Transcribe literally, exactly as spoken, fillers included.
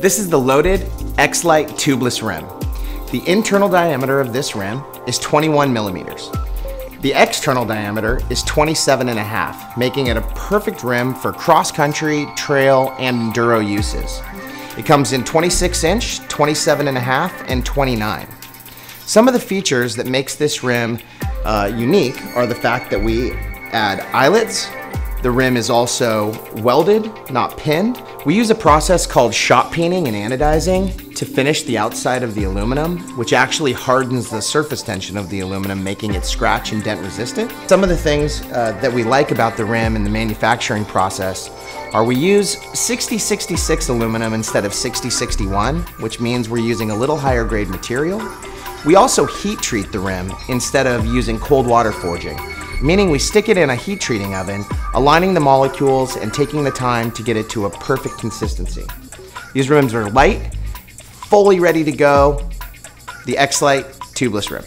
This is the loaded X-Lite tubeless rim. The internal diameter of this rim is twenty-one millimeters. The external diameter is twenty-seven and a half, making it a perfect rim for cross-country, trail, and enduro uses. It comes in twenty-six inch, twenty-seven and a half, and twenty-nine. Some of the features that makes this rim uh, unique are the fact that we add eyelets. The rim is also welded, not pinned. We use a process called shot peening and anodizing to finish the outside of the aluminum, which actually hardens the surface tension of the aluminum, making it scratch and dent resistant. Some of the things uh, that we like about the rim in the manufacturing process are we use sixty sixty-six aluminum instead of sixty sixty-one, which means we're using a little higher grade material. We also heat treat the rim instead of using cold water forging, meaning we stick it in a heat treating oven, aligning the molecules and taking the time to get it to a perfect consistency. These rims are light, fully ready to go, the X-Lite tubeless rim.